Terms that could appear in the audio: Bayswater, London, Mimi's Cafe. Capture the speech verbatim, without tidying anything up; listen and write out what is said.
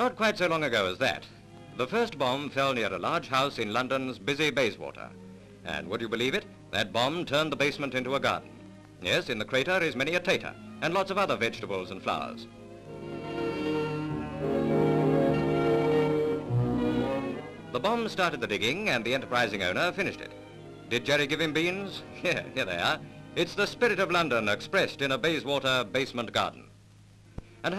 Not quite so long ago as that, the first bomb fell near a large house in London's busy Bayswater. And would you believe it? That bomb turned the basement into a garden. Yes, in the crater is many a tater, and lots of other vegetables and flowers. The bomb started the digging, and the enterprising owner finished it. Did Jerry give him beans? Here, here they are. It's the spirit of London expressed in a Bayswater basement garden. And how